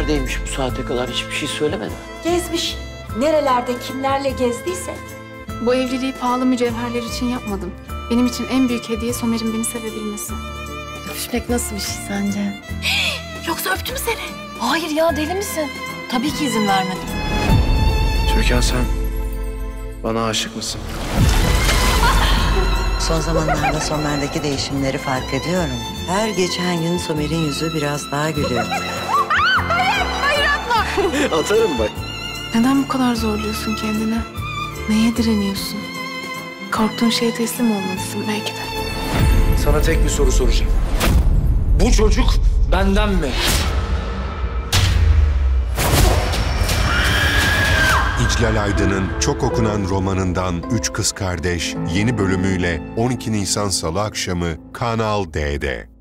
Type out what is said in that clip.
neredeymiş bu saate kadar? Hiçbir şey söylemedi. Gezmiş. Nerelerde kimlerle gezdiyse. Bu evliliği pahalı mücevherler için yapmadım. Benim için en büyük hediye Somer'in beni sevebilmesi. Öpüşmek nasıl bir şey sence? Yoksa öptü mü seni? Hayır ya, deli misin? Tabii ki izin vermedim. Türkan, sen bana aşık mısın? Son zamanlarda Somer'deki değişimleri fark ediyorum. Her geçen gün Somer'in yüzü biraz daha gülüyor. Hayır, hayır atma. Atarım bak. Neden bu kadar zorluyorsun kendini? Neye direniyorsun? Korktuğun şeye teslim olmalısın belki de. Sana tek bir soru soracağım. Bu çocuk benden mi? İclal Aydın'ın çok okunan romanından Üç Kız Kardeş yeni bölümüyle 12 Nisan Salı akşamı Kanal D'de.